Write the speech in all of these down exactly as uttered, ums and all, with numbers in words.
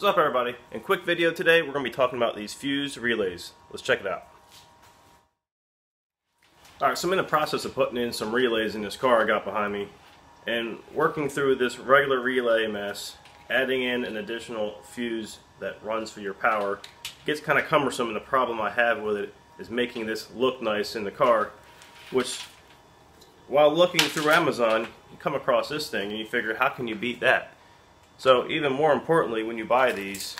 What's up, everybody? In a quick video today, we're going to be talking about these fused relays. Let's check it out. Alright, so I'm in the process of putting in some relays in this car I got behind me, and working through this regular relay mess, adding in an additional fuse that runs for your power gets kind of cumbersome, and the problem I have with it is making this look nice in the car, which, while looking through Amazon, you come across this thing and you figure, how can you beat that? So even more importantly, when you buy these,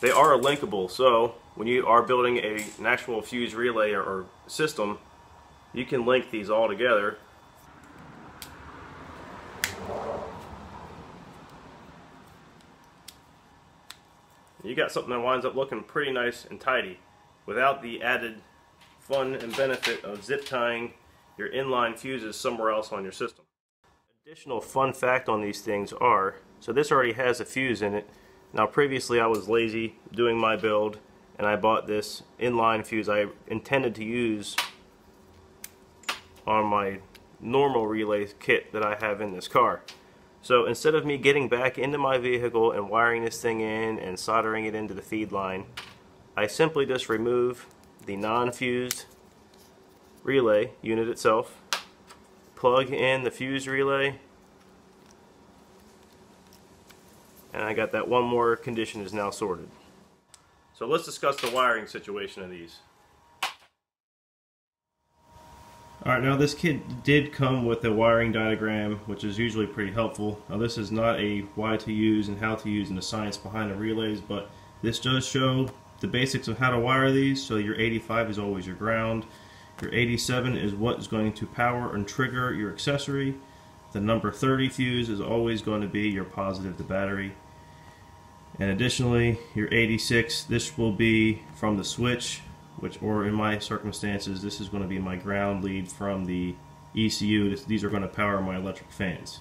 they are linkable. So when you are building a, an actual fuse relay or, or system, you can link these all together. You got something that winds up looking pretty nice and tidy without the added fun and benefit of zip tying your inline fuses somewhere else on your system. Additional fun fact on these things are, so this already has a fuse in it. Now previously I was lazy doing my build and I bought this inline fuse I intended to use on my normal relay kit that I have in this car. So instead of me getting back into my vehicle and wiring this thing in and soldering it into the feed line, I simply just remove the non-fused relay unit itself, plug in the fuse relay, and I got that one more condition is now sorted. So let's discuss the wiring situation of these. Alright, now this kit did come with a wiring diagram, which is usually pretty helpful. Now this is not a why to use and how to use and the science behind the relays, but this does show the basics of how to wire these. So your eighty-five is always your ground. Your eighty-seven is what is going to power and trigger your accessory. The number thirty fuse is always going to be your positive to battery. And additionally, your eighty-six, this will be from the switch, which, or in my circumstances, this is going to be my ground lead from the E C U. These are going to power my electric fans.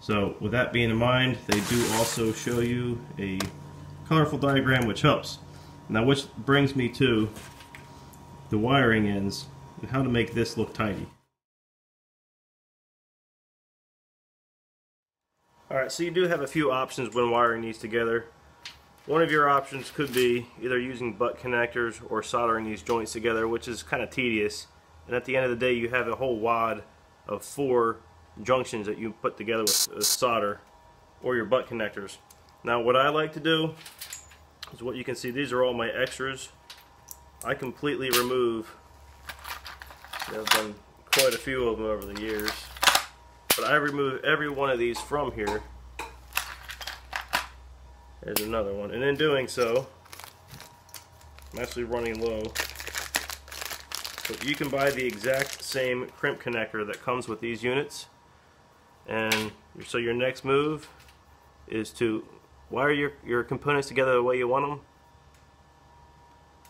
So with that being in mind, they do also show you a colorful diagram, which helps. Now, which brings me to the wiring ends and how to make this look tidy. Alright, so you do have a few options when wiring these together. One of your options could be either using butt connectors or soldering these joints together, which is kind of tedious, and at the end of the day you have a whole wad of four junctions that you put together with, with solder or your butt connectors. Now what I like to do is what you can see, these are all my extras. I completely remove, there have been quite a few of them over the years, but I remove every one of these from here. There's another one, and in doing so, I'm actually running low. But you can buy the exact same crimp connector that comes with these units, and so your next move is to wire your, your components together the way you want them.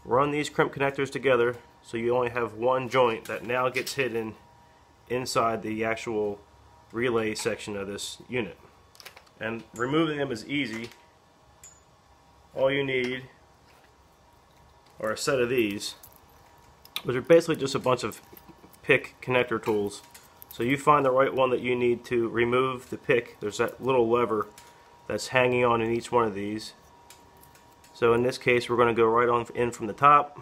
Run these crimp connectors together so you only have one joint that now gets hidden inside the actual relay section of this unit. And removing them is easy. All you need are a set of these, which are basically just a bunch of pick connector tools. So you find the right one that you need to remove the pick. There's that little lever that's hanging on in each one of these. So in this case, we're going to go right on in from the top.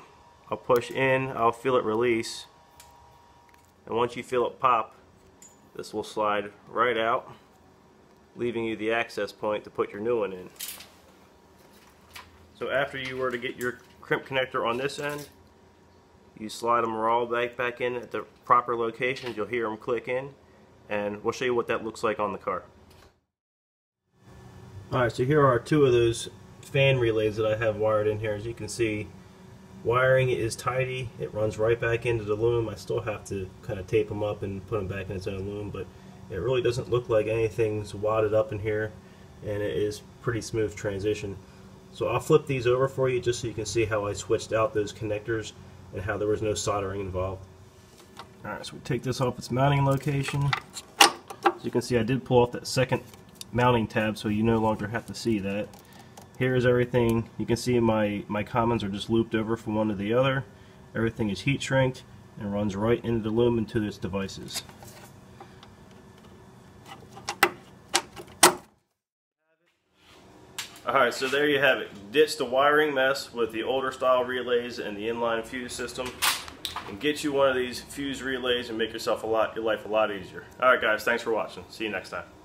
I'll push in, I'll feel it release, and once you feel it pop, this will slide right out, leaving you the access point to put your new one in. So after you were to get your crimp connector on this end, you slide them all back, back in at the proper locations. You'll hear them click in, and we'll show you what that looks like on the car. Alright, so here are two of those fan relays that I have wired in here. As you can see, wiring is tidy. It runs right back into the loom. I still have to kind of tape them up and put them back in its own loom, but it really doesn't look like anything's wadded up in here, and it is pretty smooth transition. So I'll flip these over for you just so you can see how I switched out those connectors and how there was no soldering involved. Alright, so we take this off its mounting location. As you can see, I did pull off that second mounting tab, so you no longer have to see that. Here is everything. You can see my, my commons are just looped over from one to the other. Everything is heat shrinked and runs right into the loom into its devices. Alright, so there you have it. Ditch the wiring mess with the older style relays and the inline fuse system, and get you one of these fuse relays and make yourself a lot your life a lot easier. Alright guys, thanks for watching. See you next time.